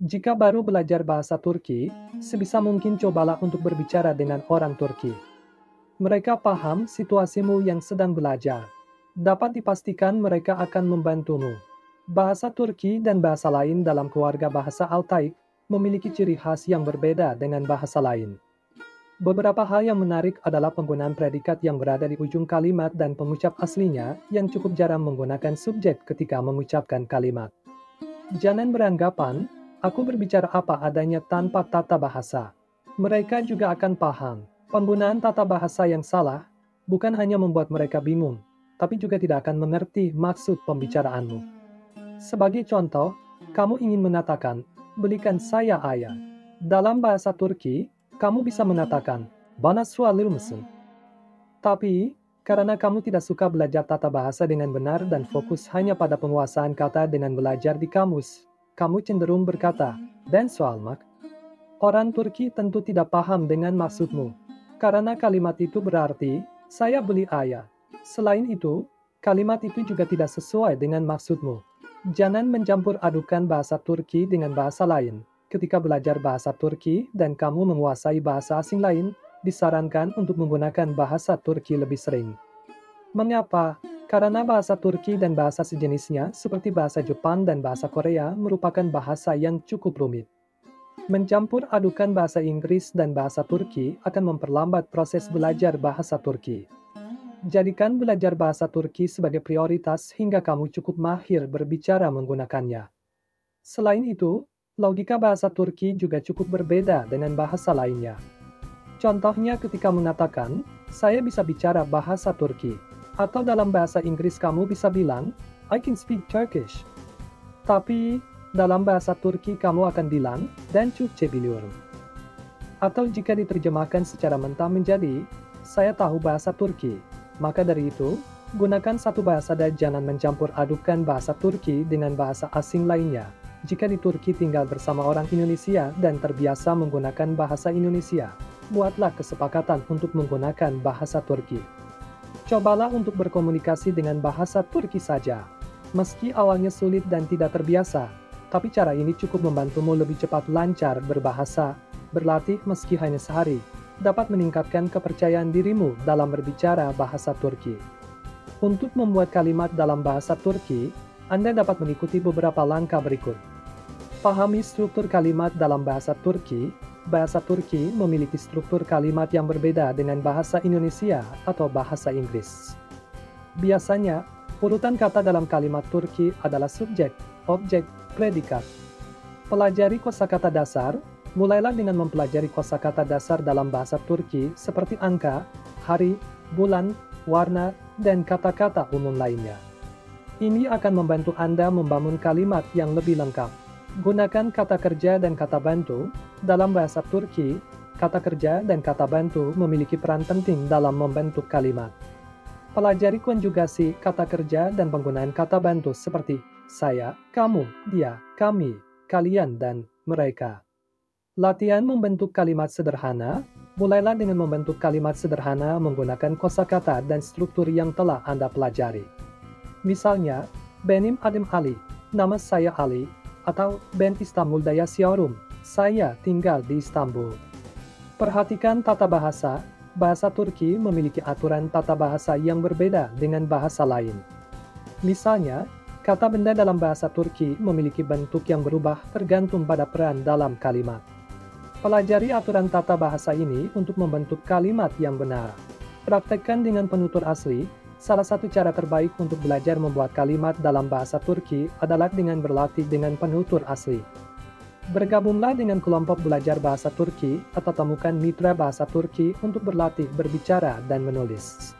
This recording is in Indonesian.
Jika baru belajar bahasa Turki, sebisa mungkin cobalah untuk berbicara dengan orang Turki. Mereka paham situasimu yang sedang belajar. Dapat dipastikan mereka akan membantumu. Bahasa Turki dan bahasa lain dalam keluarga bahasa Altaik memiliki ciri khas yang berbeda dengan bahasa lain. Beberapa hal yang menarik adalah penggunaan predikat yang berada di ujung kalimat dan pengucap aslinya yang cukup jarang menggunakan subjek ketika mengucapkan kalimat. Jangan beranggapan, "Aku berbicara apa adanya tanpa tata bahasa." Mereka juga akan paham. Penggunaan tata bahasa yang salah bukan hanya membuat mereka bingung, tapi juga tidak akan mengerti maksud pembicaraanmu. Sebagai contoh, kamu ingin mengatakan, "Belikan saya ayam." Dalam bahasa Turki, kamu bisa mengatakan, "Bana su alır mısın?" Tapi, karena kamu tidak suka belajar tata bahasa dengan benar dan fokus hanya pada penguasaan kata dengan belajar di kamus, kamu cenderung berkata, "Ben su almak." Orang Turki tentu tidak paham dengan maksudmu, karena kalimat itu berarti, "Saya beli ayam." Selain itu, kalimat itu juga tidak sesuai dengan maksudmu. Jangan mencampur adukan bahasa Turki dengan bahasa lain. Ketika belajar bahasa Turki dan kamu menguasai bahasa asing lain, disarankan untuk menggunakan bahasa Turki lebih sering. Mengapa? Karena bahasa Turki dan bahasa sejenisnya seperti bahasa Jepang dan bahasa Korea merupakan bahasa yang cukup rumit. Mencampur adukan bahasa Inggris dan bahasa Turki akan memperlambat proses belajar bahasa Turki. Jadikan belajar bahasa Turki sebagai prioritas hingga kamu cukup mahir berbicara menggunakannya. Selain itu, logika bahasa Turki juga cukup berbeda dengan bahasa lainnya. Contohnya ketika mengatakan, "Saya bisa bicara bahasa Turki." Atau dalam bahasa Inggris kamu bisa bilang, "I can speak Turkish." Tapi, dalam bahasa Turki kamu akan bilang, "Ben Türkçe biliyorum." Atau jika diterjemahkan secara mentah menjadi, "Saya tahu bahasa Turki." Maka dari itu, gunakan satu bahasa dan jangan mencampur adukan bahasa Turki dengan bahasa asing lainnya. Jika di Turki tinggal bersama orang Indonesia dan terbiasa menggunakan bahasa Indonesia, buatlah kesepakatan untuk menggunakan bahasa Turki. Cobalah untuk berkomunikasi dengan bahasa Turki saja. Meski awalnya sulit dan tidak terbiasa, tapi cara ini cukup membantumu lebih cepat lancar berbahasa. Berlatih meski hanya sehari, dapat meningkatkan kepercayaan dirimu dalam berbicara bahasa Turki. Untuk membuat kalimat dalam bahasa Turki, Anda dapat mengikuti beberapa langkah berikut. Pahami struktur kalimat dalam bahasa Turki. Bahasa Turki memiliki struktur kalimat yang berbeda dengan bahasa Indonesia atau bahasa Inggris. Biasanya, urutan kata dalam kalimat Turki adalah subjek, objek, predikat. Pelajari kosakata dasar. Mulailah dengan mempelajari kosakata dasar dalam bahasa Turki seperti angka, hari, bulan, warna, dan kata-kata umum lainnya. Ini akan membantu Anda membangun kalimat yang lebih lengkap. Gunakan kata kerja dan kata bantu. Dalam bahasa Turki, kata kerja dan kata bantu memiliki peran penting dalam membentuk kalimat. Pelajari konjugasi kata kerja dan penggunaan kata bantu seperti saya, kamu, dia, kami, kalian, dan mereka. Latihan membentuk kalimat sederhana. Mulailah dengan membentuk kalimat sederhana menggunakan kosakata dan struktur yang telah Anda pelajari. Misalnya, "Benim adım Ali", nama saya Ali, atau "Ben İstanbul'da yaşıyorum", saya tinggal di Istanbul. Perhatikan tata bahasa. Bahasa Turki memiliki aturan tata bahasa yang berbeda dengan bahasa lain. Misalnya, kata benda dalam bahasa Turki memiliki bentuk yang berubah tergantung pada peran dalam kalimat. Pelajari aturan tata bahasa ini untuk membentuk kalimat yang benar. Praktekkan dengan penutur asli. Salah satu cara terbaik untuk belajar membuat kalimat dalam bahasa Turki adalah dengan berlatih dengan penutur asli. Bergabunglah dengan kelompok belajar bahasa Turki atau temukan mitra bahasa Turki untuk berlatih berbicara dan menulis.